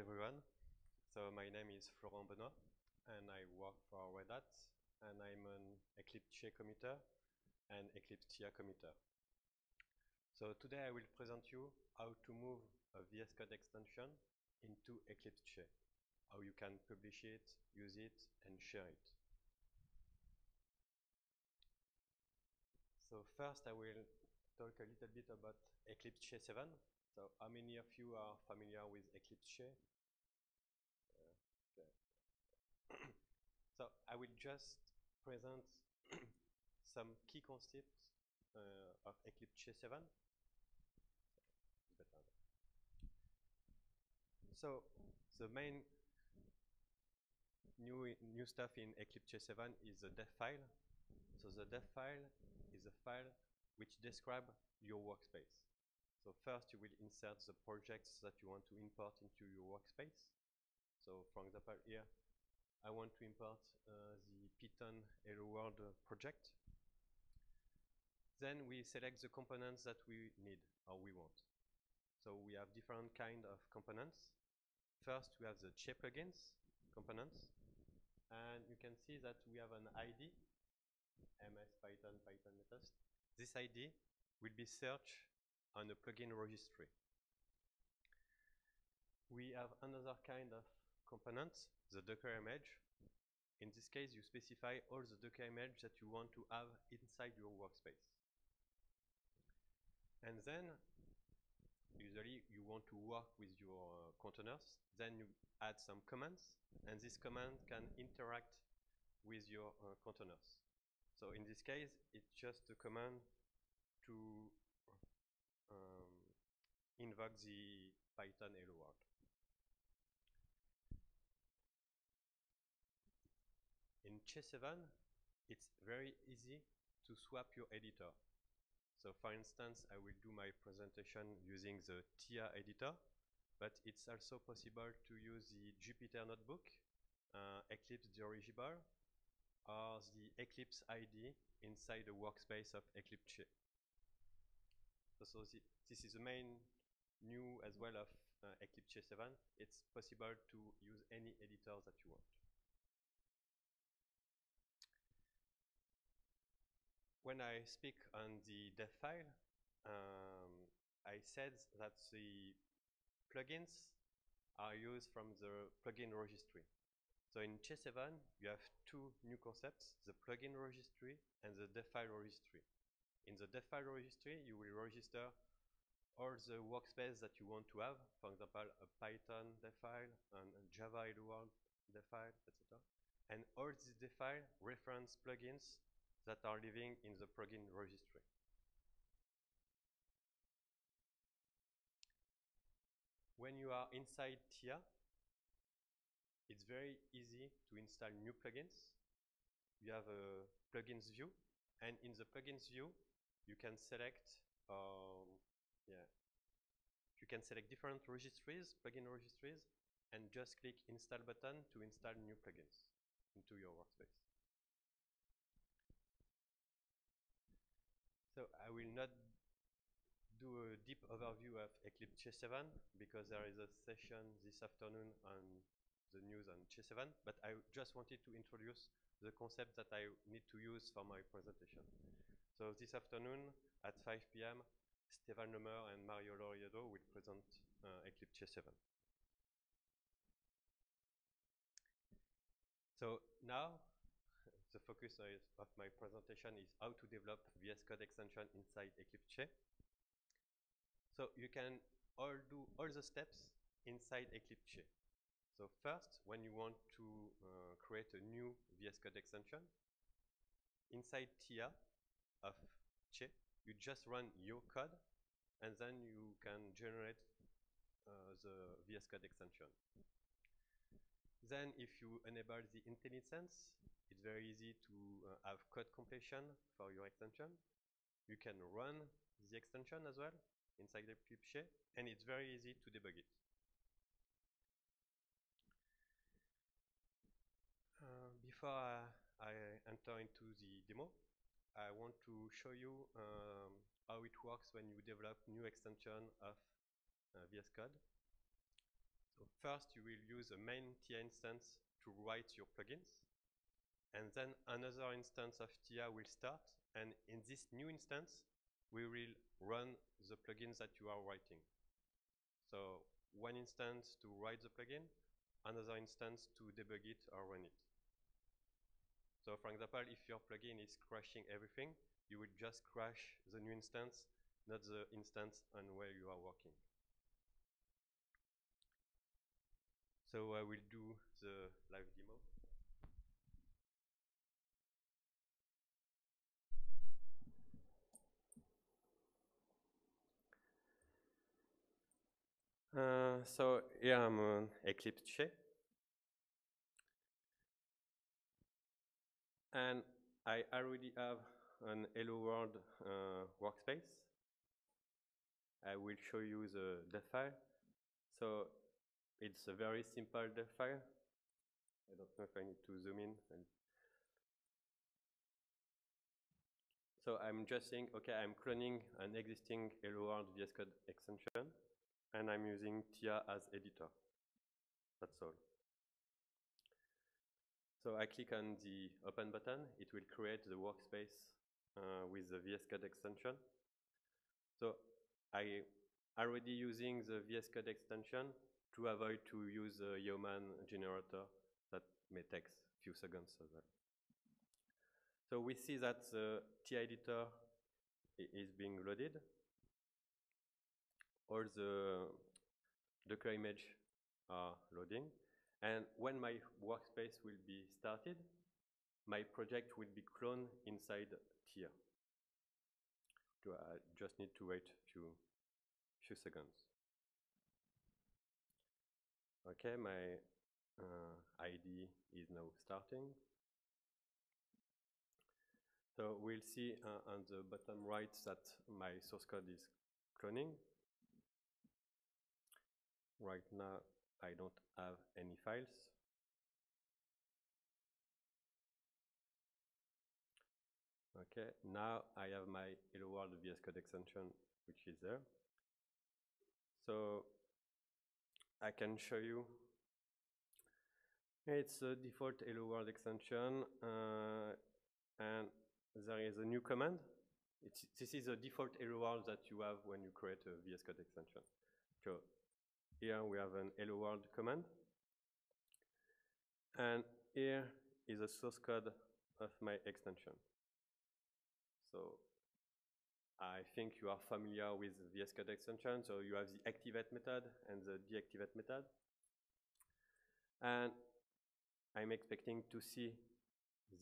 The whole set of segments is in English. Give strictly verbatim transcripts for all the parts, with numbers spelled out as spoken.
everyone. So my name is Florent Benoit, and I work for Red Hat, and I'm an Eclipse Che committer and Eclipse T I A committer. So today I will present you how to move a V S Code extension into Eclipse Che, how you can publish it, use it, and share it. So first I will talk a little bit about Eclipse Che seven. So how many of you are familiar with Eclipse Che? Uh, okay. So I will just present some key concepts uh, of Eclipse Che seven. So the main new new stuff in Eclipse Che seven is the devfile. So the devfile is a file which describes your workspace. So first you will insert the projects that you want to import into your workspace. So for example here, I want to import uh, the Python Hello World uh, project. Then we select the components that we need or we want. So we have different kind of components. First we have the Che plugins components, and you can see that we have an I D, mspython.python.netest. This I D will be searched on a plugin registry. We have another kind of component, the Docker image. In this case, you specify all the Docker image that you want to have inside your workspace. And then, usually, you want to work with your uh, containers. Then you add some commands, and this command can interact with your uh, containers. So in this case, it's just a command to um, invoke the Python Hello World. In Che seven, it's very easy to swap your editor. So for instance, I will do my presentation using the T I A editor, but it's also possible to use the Jupyter notebook, uh, Eclipse Dirigible, or the Eclipse I D inside the workspace of Eclipse Che. So the, this is the main new as well of uh, Eclipse Che seven. It's possible to use any editor that you want. When I speak on the devfile, um, I said that the plugins are used from the plugin registry. So in Che seven, you have two new concepts, the plugin registry and the devfile registry. In the devfile registry, you will register all the workspace that you want to have, for example, a Python devfile, and a Java Hello World devfile, et cetera. And all these devfile reference plugins that are living in the plugin registry. When you are inside T I A, it's very easy to install new plugins. You have a plugins view, and in the plugins view, you can select, um, yeah, you can select different registries, plugin registries, and just click install button to install new plugins into your workspace. So I will not do a deep overview of Eclipse Che seven because there is a session this afternoon on the news on Che seven, but I just wanted to introduce the concept that I need to use for my presentation. So this afternoon at five P M, Stefan Numer and Mario Loriedo will present uh, Eclipse Che seven. So now, the focus is of my presentation is how to develop V S Code extension inside Eclipse Che. So you can all do all the steps inside Eclipse Che. So first, when you want to uh, create a new V S Code extension, inside T I A of Che, you just run your code, and then you can generate uh, the V S Code extension. Then if you enable the IntelliSense, it's very easy to uh, have code completion for your extension. You can run the extension as well inside Eclipse Che, and it's very easy to debug it. Uh, before I, I enter into the demo, I want to show you um, how it works when you develop new extension of uh, V S Code. So first you will use a main T I A instance to write your plugins, and then another instance of T I A will start, and in this new instance we will run the plugins that you are writing. So one instance to write the plugin, another instance to debug it or run it. So for example, if your plugin is crashing everything, you will just crash the new instance, not the instance on where you are working. So I will do the live demo. Uh, so here I'm on Eclipse Che, and I already have an Hello World uh, workspace. I will show you the devfile. So it's a very simple devfile. I don't know if I need to zoom in. So I'm just saying, okay, I'm cloning an existing Hello World V S Code extension, and I'm using T I A as editor. That's all. So I click on the open button. It will create the workspace uh, with the V S Code extension. So I already using the V S Code extension to avoid to use the Yeoman generator that may take a few seconds as well. So we see that the T I A editor is being loaded. All the Docker image are loading. And when my workspace will be started, my project will be cloned inside T I A. So I just need to wait a few, few seconds. Okay, my uh, I D is now starting. So we'll see uh, on the bottom right that my source code is cloning. Right now, I don't have any files. Okay, now I have my Hello World V S Code extension, which is there. So I can show you. It's a default Hello World extension, uh, and there is a new command. It's, this is a default Hello World that you have when you create a V S Code extension. So here we have an Hello World command, and here is a source code of my extension. So I think you are familiar with the V S Code extension. So you have the activate method and the deactivate method. And I'm expecting to see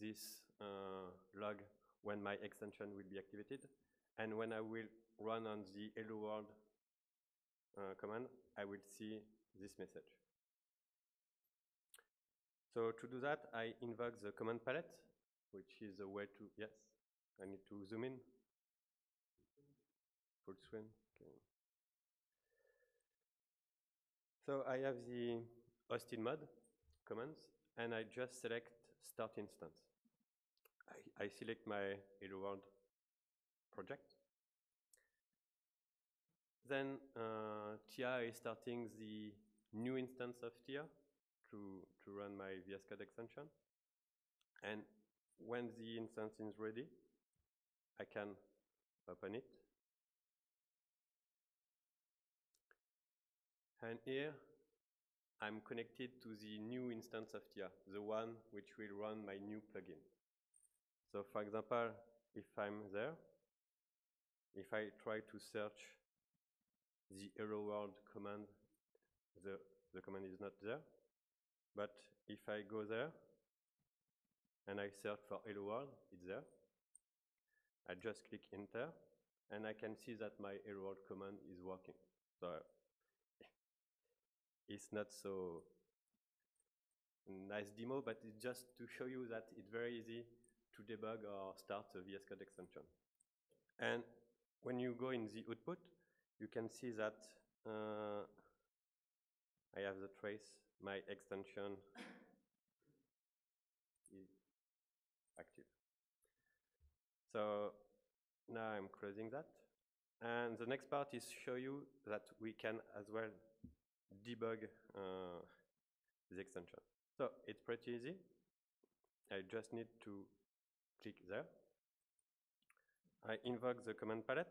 this uh, log when my extension will be activated. And when I will run on the Hello World uh, command, I will see this message. So to do that, I invoke the command palette, which is a way to, yes, I need to zoom in. Full screen. Okay. So I have the hosted mod commands, and I just select start instance. I, I select my Hello World project. Then uh, T I A is starting the new instance of T I A to, to run my V S Code extension. And when the instance is ready, I can open it. And here, I'm connected to the new instance of T I A, the one which will run my new plugin. So for example, if I'm there, if I try to search the Hello World command, the, the command is not there. But if I go there and I search for Hello World, it's there. I just click enter, and I can see that my Hello World command is working. So it's not so nice demo, but it's just to show you that it's very easy to debug or start a V S Code extension. And when you go in the output, you can see that uh, I have the trace, my extension is active. So now I'm closing that. And the next part is show you that we can as well debug uh, the extension. So it's pretty easy. I just need to click there. I invoke the command palette.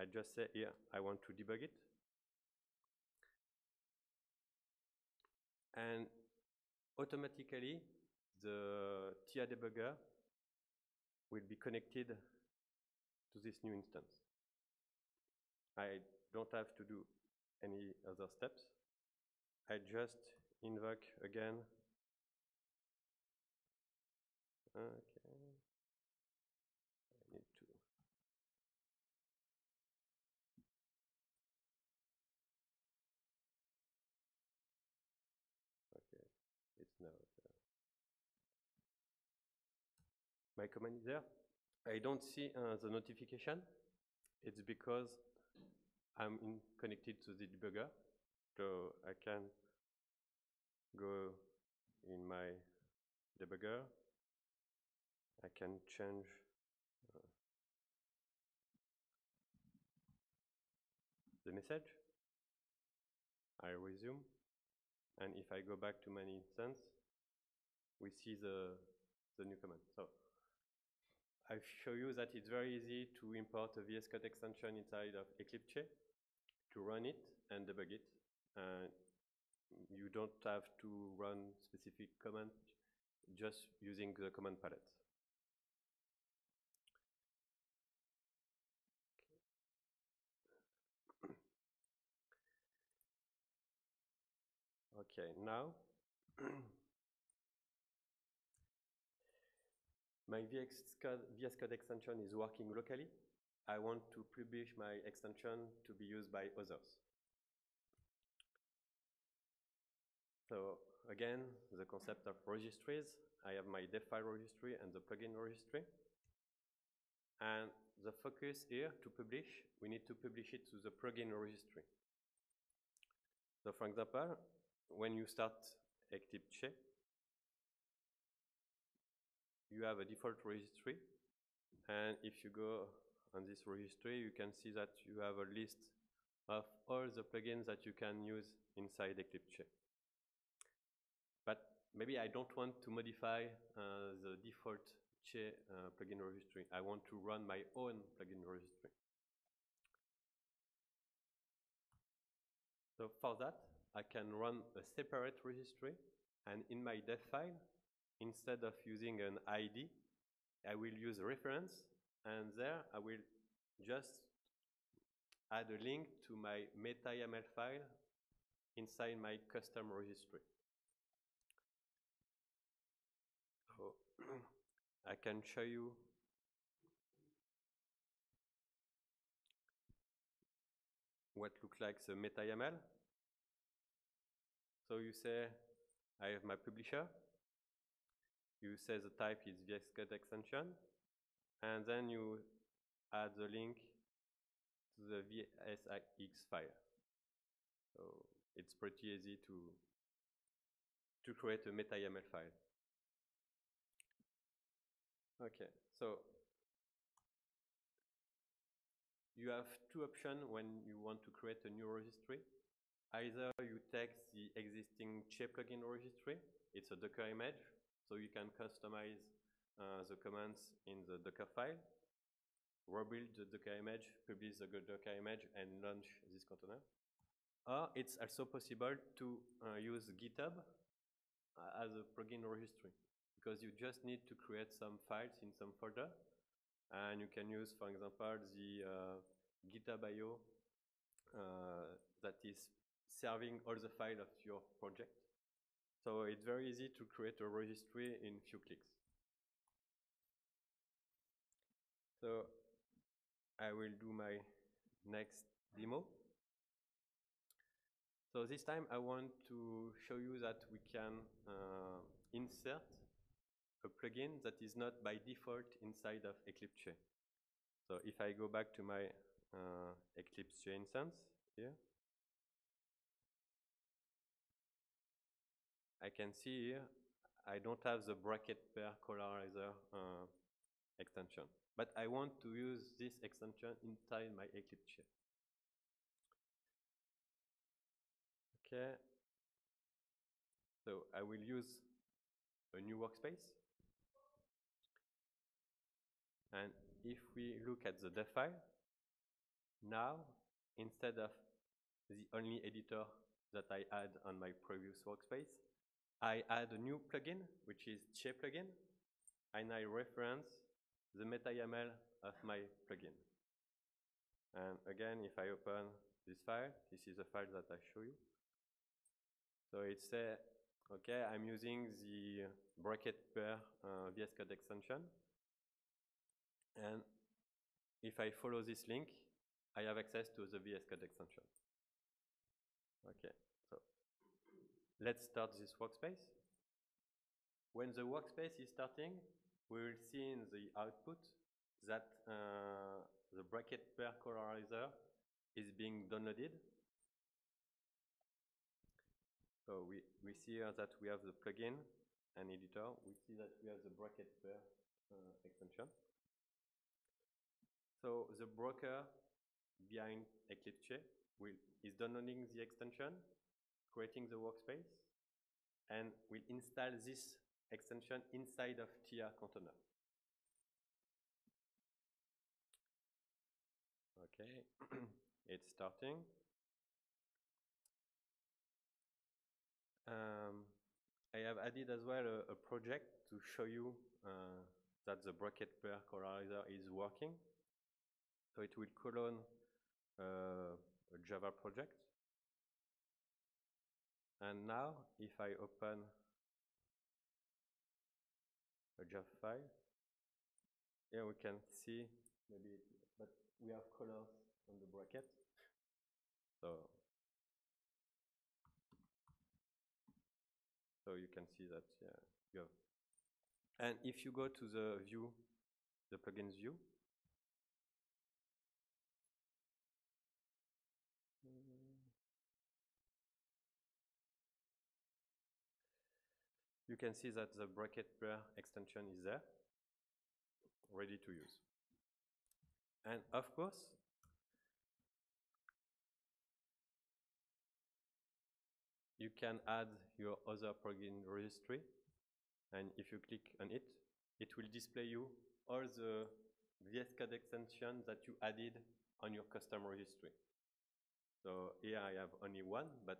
I just say here, I want to debug it. And automatically, the T I A debugger will be connected to this new instance. I don't have to do any other steps. I just invoke again. Okay. I need to. Okay, it's now. My command is there. I don't see uh, the notification. It's because I'm in connected to the debugger, so I can go in my debugger. I can change. Uh, the message. I resume, and if I go back to my instance, we see the the new command. So I show you that it's very easy to import a V S Code extension inside of Eclipse Che, to run it and debug it. And you don't have to run specific commands, just using the command palette. Okay, now my V S Code, V S Code extension is working locally. I want to publish my extension to be used by others. So again, the concept of registries. I have my devfile registry and the plugin registry. And the focus here to publish, we need to publish it to the plugin registry. So for example, when you start Eclipse Che, you have a default registry, and if you go on this registry, you can see that you have a list of all the plugins that you can use inside Eclipse Che. But maybe I don't want to modify uh, the default Che uh, plugin registry. I want to run my own plugin registry. So for that, I can run a separate registry, and in my dev file, instead of using an I D, I will use reference, and there I will just add a link to my meta dot Y M L file inside my custom registry. So I can show you what looks like the meta dot Y M L. So you say, I have my publisher. You say the type is V S Code extension, and then you add the link to the V S I X file. So it's pretty easy to to create a meta dot Y M L file. Okay, so you have two options when you want to create a new registry. Either you take the existing Che plugin registry, it's a Docker image, so you can customize uh, the commands in the Docker file, rebuild the Docker image, publish the Docker image, and launch this container. Or it's also possible to uh, use GitHub uh, as a plugin registry, because you just need to create some files in some folder, and you can use, for example, the uh, GitHub dot I O uh, that is serving all the files of your project. So it's very easy to create a registry in few clicks. So I will do my next demo. So this time I want to show you that we can uh, insert a plugin that is not by default inside of Eclipse Che. So if I go back to my uh, Eclipse Che instance here, I can see here, I don't have the bracket pair colorizer uh, extension, but I want to use this extension inside my Eclipse Che. Che. So I will use a new workspace. And if we look at the dev file, now instead of the only editor that I had on my previous workspace, I add a new plugin, which is Che plugin, and I reference the meta Y M L of my plugin. And again, if I open this file, this is the file that I show you. So it's a, okay, I'm using the bracket pair uh, V S Code extension. And if I follow this link, I have access to the V S Code extension. Okay, so let's start this workspace. When the workspace is starting, we will see in the output that uh, the bracket pair colorizer is being downloaded. So we, we see here that we have the plugin and editor. We see that we have the bracket pair uh, extension. So the broker behind Eclipse Che will is downloading the extension, creating the workspace, and will install this extension inside of T I A container. Okay, it's starting. Um, I have added as well a, a project to show you uh, that the bracket pair colorizer is working. So it will clone uh, a Java project. And now, if I open a Java file, here we can see, maybe, it, but we have colors on the bracket. So, so you can see that, yeah, you have. And if you go to the view, the plugins view, you can see that the bracket pair extension is there, ready to use. And of course, you can add your other plugin registry, and if you click on it, it will display you all the V S Code extensions that you added on your custom registry. So here I have only one, but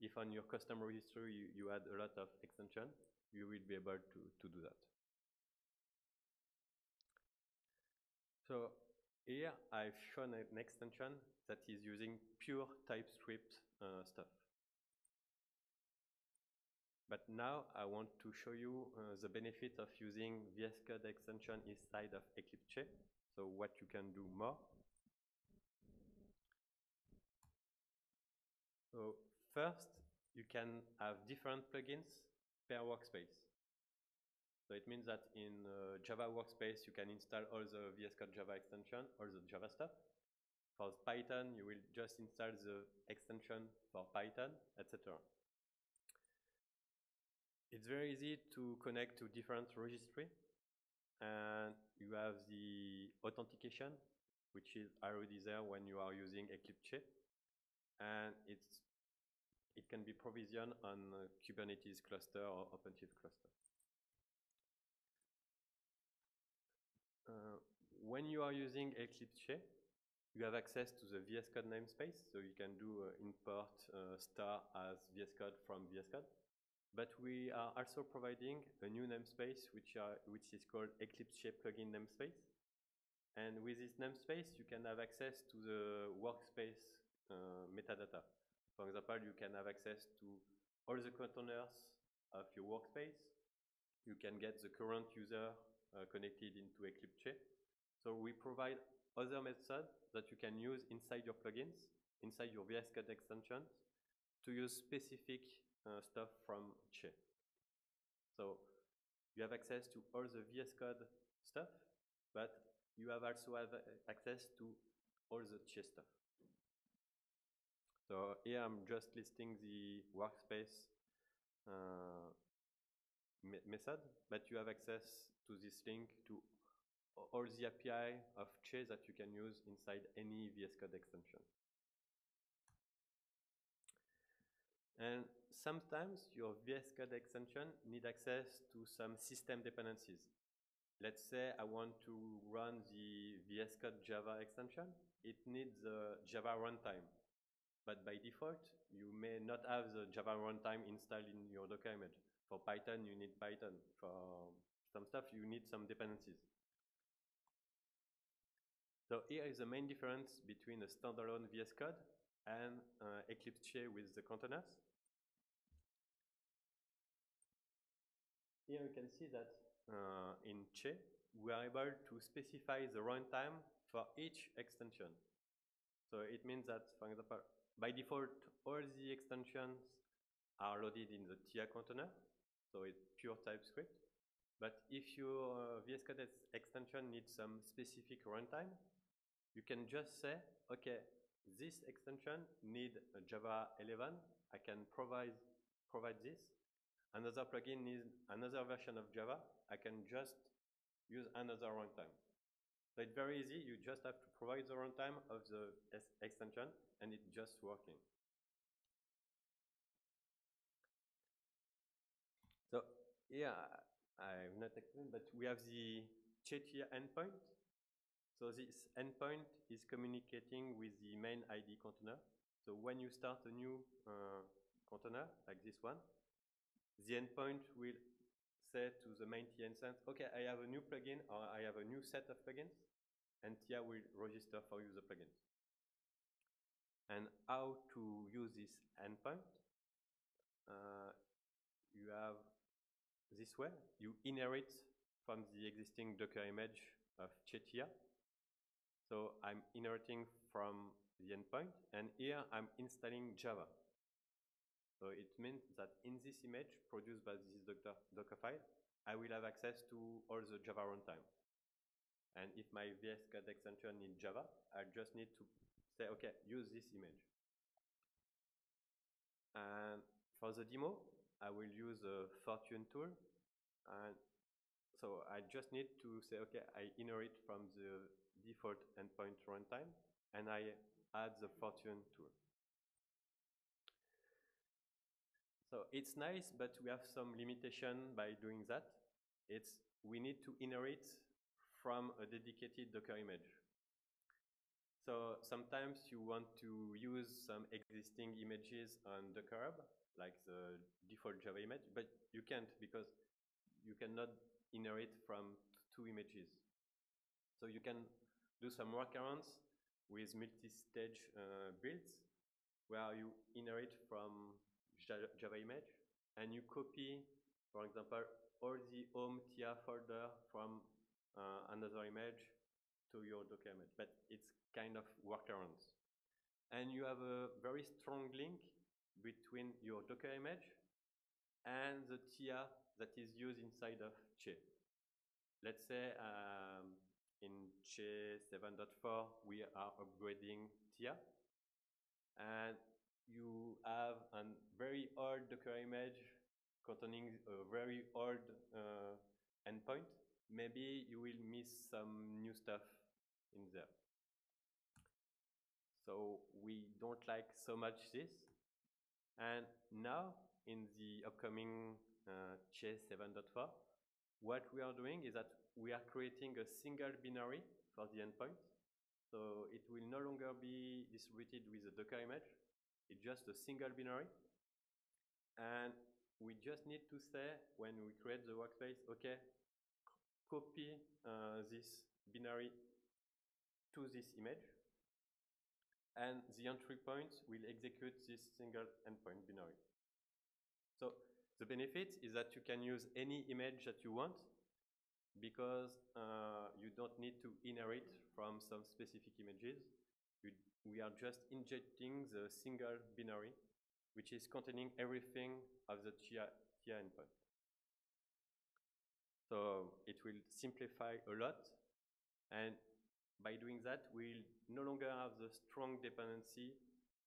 if on your custom registry you, you add a lot of extensions, you will be able to, to do that. So here I've shown an extension that is using pure TypeScript uh, stuff. But now I want to show you uh, the benefit of using V S Code extension inside of Eclipse Che, so what you can do more. So first, you can have different plugins per workspace. So it means that in uh, Java workspace, you can install all the V S Code Java extension, all the Java stuff. For Python, you will just install the extension for Python, et cetera. It's very easy to connect to different registry, and you have the authentication, which is already there when you are using Eclipse Che, and it's it can be provisioned on a Kubernetes cluster or OpenShift cluster. Uh, when you are using Eclipse Che, you have access to the V S Code namespace, so you can do uh, import uh, star as V S Code from V S Code. But we are also providing a new namespace, which, are, which is called Eclipse Che plugin namespace. And with this namespace, you can have access to the workspace uh, metadata. For example, you can have access to all the containers of your workspace. You can get the current user uh, connected into Eclipse Che. So we provide other methods that you can use inside your plugins, inside your V S Code extensions, to use specific Uh, stuff from Che. So you have access to all the V S Code stuff, but you have also have access to all the Che stuff. So here I'm just listing the workspace uh, me method, but you have access to this link to all the A P I of Che that you can use inside any V S Code extension. And sometimes your V S Code extension need access to some system dependencies. Let's say I want to run the V S Code Java extension. It needs a Java runtime. But by default, you may not have the Java runtime installed in your Docker image. For Python, you need Python. For some stuff, you need some dependencies. So here is the main difference between a standalone V S Code and uh, Eclipse Che with the containers. Here you can see that uh, in Che, we are able to specify the runtime for each extension. So it means that, for example, by default, all the extensions are loaded in the T I A container, so it's pure TypeScript. But if your uh, V S Code extension needs some specific runtime, you can just say, okay, this extension needs Java eleven. I can provide provide this. Another plugin needs another version of Java. I can just use another runtime. So it's very easy. You just have to provide the runtime of the extension, and it's just working. So yeah, I'm not explaining, but we have the Che T I A endpoint. So this endpoint is communicating with the main I D container. So when you start a new uh, container like this one, the endpoint will say to the main IntelliSense, okay, I have a new plugin or I have a new set of plugins, and T I A will register for you the plugins. And how to use this endpoint? Uh, you have this way, you inherit from the existing Docker image of Che T I A. So I'm inheriting from the endpoint, and here I'm installing Java. So it means that in this image produced by this Docker, Docker file, I will have access to all the Java runtime. And if my V S Code extension needs Java, I just need to say, okay, use this image. And for the demo, I will use a Fortune tool. And so I just need to say, okay, I inherit from the default endpoint runtime, and I add the Fortune tool. So it's nice, but we have some limitation by doing that. It's we need to inherit from a dedicated Docker image. So sometimes you want to use some existing images on Docker Hub, like the default Java image, but you can't because you cannot inherit from two images. So you can do some workarounds with multi-stage uh, builds where you inherit from Java image, and you copy, for example, all the home T I A folder from uh, another image to your Docker image, but it's kind of workarounds. And you have a very strong link between your Docker image and the T I A that is used inside of Che. Let's say um, in Che seven point four, we are upgrading T I A, and you have a very old Docker image containing a very old uh, endpoint. Maybe you will miss some new stuff in there. So we don't like so much this. And now in the upcoming uh, Che seven point four, what we are doing is that we are creating a single binary for the endpoint. So it will no longer be distributed with the Docker image. It's just a single binary, and we just need to say when we create the workspace, okay, copy uh, this binary to this image, and the entry point will execute this single endpoint binary. So the benefit is that you can use any image that you want because uh, you don't need to inherit from some specific images. You We are just injecting the single binary, which is containing everything of the T I A endpoint. So it will simplify a lot. And by doing that, we'll no longer have the strong dependency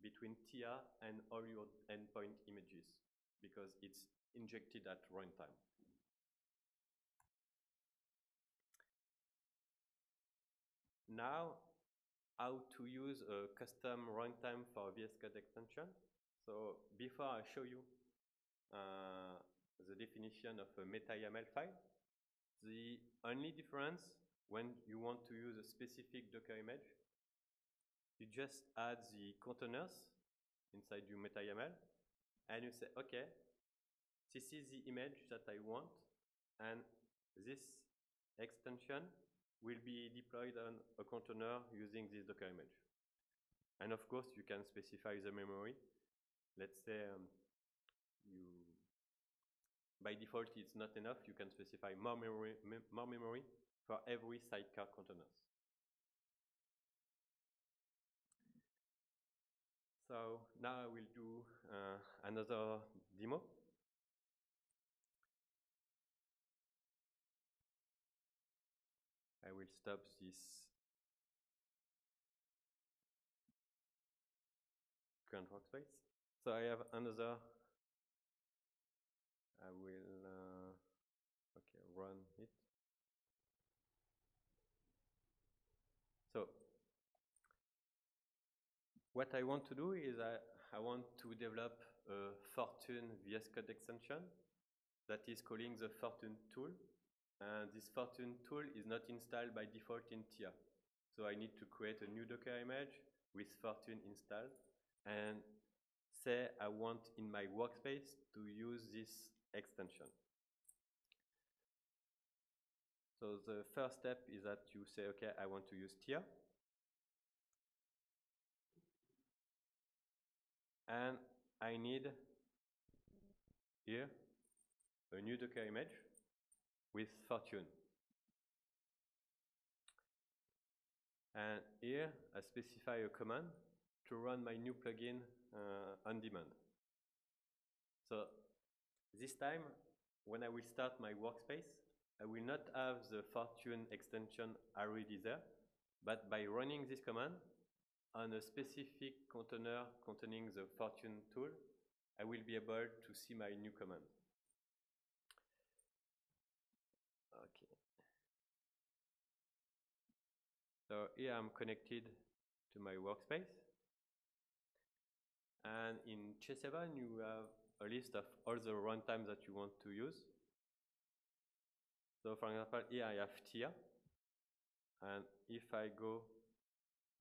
between T I A and all your endpoint images, because it's injected at runtime. Now, how to use a custom runtime for V S Code extension. So before I show you uh, the definition of a meta Y M L file, the only difference when you want to use a specific Docker image, you just add the containers inside your meta Y M L, and you say, okay, this is the image that I want, and this extension will be deployed on a container using this Docker image. And of course, you can specify the memory. Let's say um, you, by default, it's not enough. You can specify more memory, me more memory for every sidecar containers. So now I will do uh, another demo. I will stop this current workspace. So I have another, I will, uh, okay, run it. So what I want to do is I, I want to develop a Fortune V S Code extension that is calling the Fortune tool. And this Fortune tool is not installed by default in T I A. So I need to create a new Docker image with Fortune installed and say I want in my workspace to use this extension. So the first step is that you say, okay, I want to use T I A. And I need here a new Docker image with Fortune. And here I specify a command to run my new plugin uh, on demand. So this time, when I will start my workspace, I will not have the Fortune extension already there, but by running this command on a specific container containing the Fortune tool, I will be able to see my new command. Okay. So here I'm connected to my workspace. And in Che seven, you have a list of all the runtimes that you want to use. So for example, here I have T I A. And if I go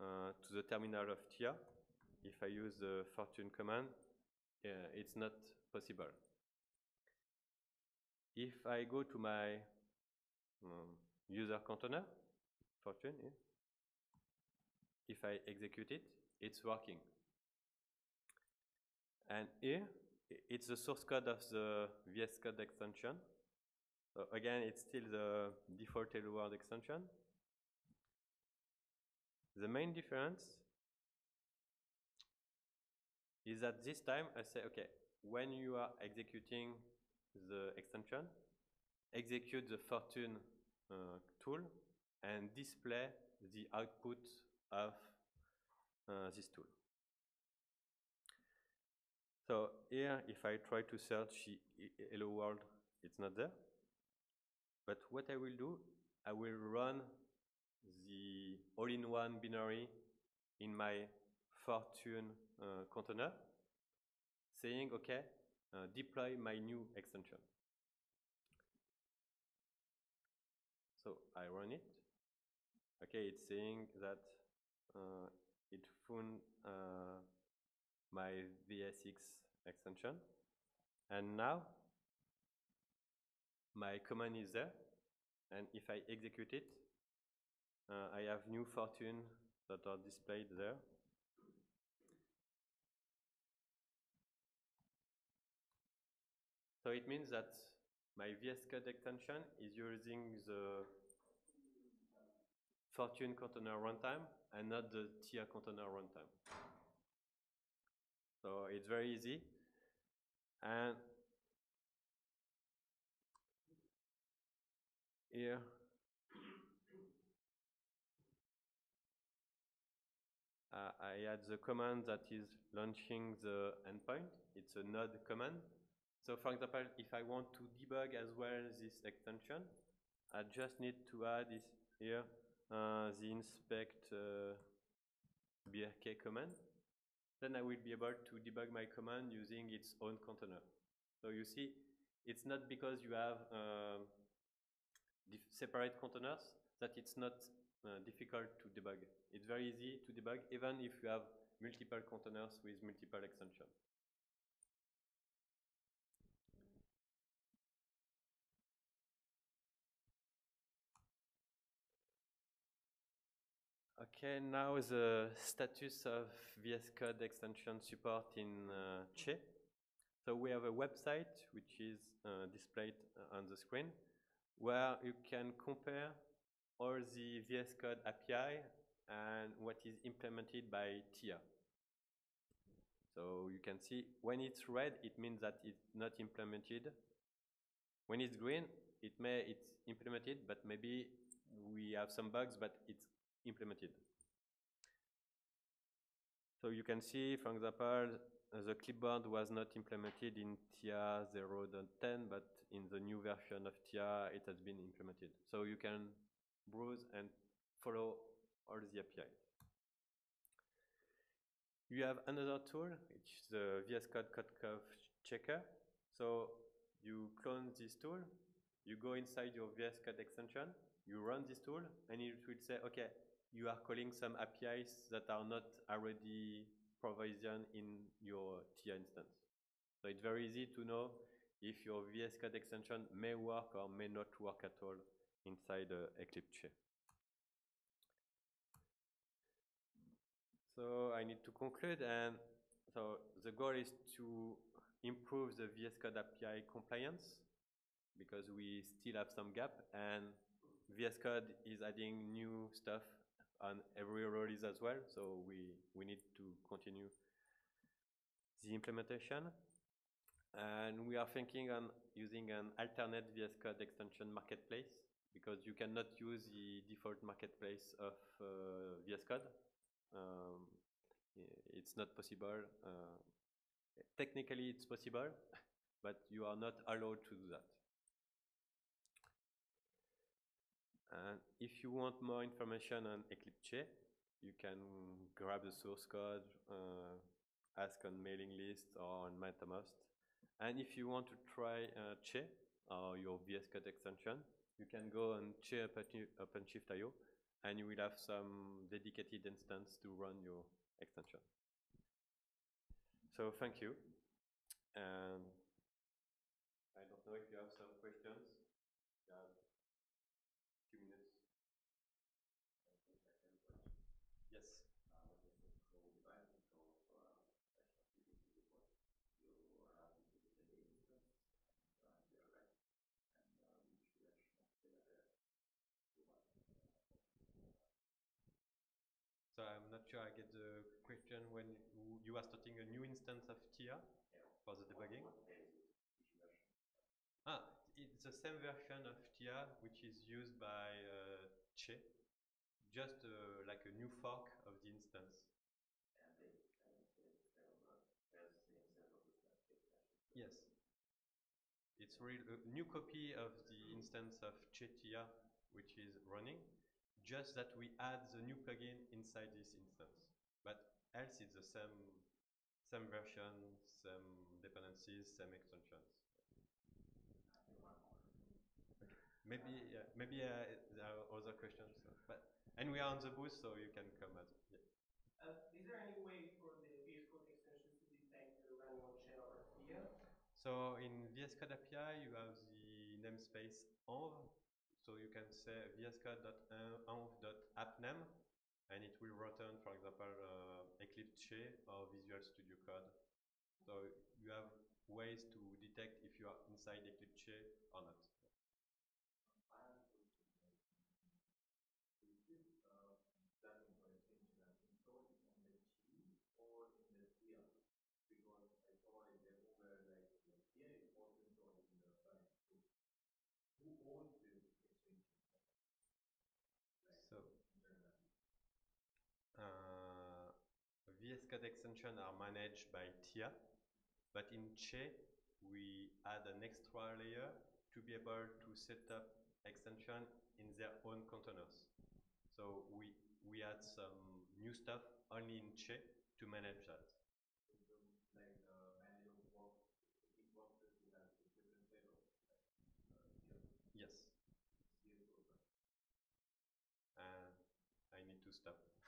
uh, to the terminal of T I A, if I use the Fortune command, uh, it's not possible. If I go to my Um, user container, Fortune, yeah. If I execute it, it's working. And here, it's the source code of the V S Code extension. So again, it's still the default hello world extension. The main difference is that this time I say, okay, when you are executing the extension, execute the Fortune uh, tool and display the output of uh, this tool. So here, if I try to search hello world, it's not there. But what I will do, I will run the all-in-one binary in my Fortune uh, container, saying, okay, uh, deploy my new extension. So I run it. Okay, it's saying that uh, it found uh, my V S X extension. And now my command is there. And if I execute it, uh, I have new Fortune that are displayed there. So it means that my V S Code extension is using the Fortune container runtime and not the T I A container runtime. So it's very easy. And here, uh, I add the command that is launching the endpoint. It's a node command. So for example, if I want to debug as well this extension, I just need to add this here uh, the inspect uh, brk command. then I will be able to debug my command using its own container. So you see, it's not because you have um, separate containers that it's not uh, difficult to debug. It's very easy to debug even if you have multiple containers with multiple extensions. Okay, now the status of V S Code extension support in uh, Che. So we have a website which is uh, displayed on the screen where you can compare all the V S Code A P I and what is implemented by T I A. So you can see when it's red, it means that it's not implemented. When it's green, it may it's implemented, but maybe we have some bugs, but it's implemented. So you can see, for example, uh, the clipboard was not implemented in T I A zero point ten, but in the new version of T I A, it has been implemented. So you can browse and follow all the A P I. You have another tool, which is the V S Code Codecov Checker. So you clone this tool, you go inside your V S Code extension, you run this tool, and it will say, okay, you are calling some A P Is that are not already provisioned in your T I A instance. So it's very easy to know if your V S Code extension may work or may not work at all inside uh, Eclipse Che. So I need to conclude, and so the goal is to improve the V S Code A P I compliance because we still have some gap, and V S Code is adding new stuff on every release as well, so we, we need to continue the implementation. And we are thinking on using an alternate V S Code extension marketplace, because you cannot use the default marketplace of uh, V S Code. Um, it's not possible. Uh, technically it's possible, but you are not allowed to do that. And if you want more information on Eclipse Che, you can grab the source code, uh, ask on mailing list or on Mattermost. And if you want to try uh, Che or your V S Code extension, you can go on Che OpenShift dot i o, and you will have some dedicated instance to run your extension. So thank you. And I don't know if you have some questions. I get the question when you are starting a new instance of T I A for the debugging. Ah, it's the same version of T I A which is used by uh, Che, just uh, like a new fork of the instance. Yes, it's real a new copy of the instance of Che T I A which is running. Just that we add the new plugin inside this instance, but else it's the same, same version, same dependencies, same extensions. Okay. Maybe, uh, maybe uh, there are other questions, so, but and we are on the booth, so you can come as well. Yeah. Uh, is there any way for the V S Code extension to detect the run on Che or T I A? So in V S Code A P I, you have the namespace env. So you can say vscode.env.appname, and it will return, for example, uh, Eclipse Che or Visual Studio Code. So you have ways to detect if you are inside Eclipse Che or not. V S Code extensions are managed by T I A, but in Che, we add an extra layer to be able to set up extension in their own containers. So we, we add some new stuff only in Che to manage that. like uh, manual work, it works with different payloads. Yes. And I need to stop.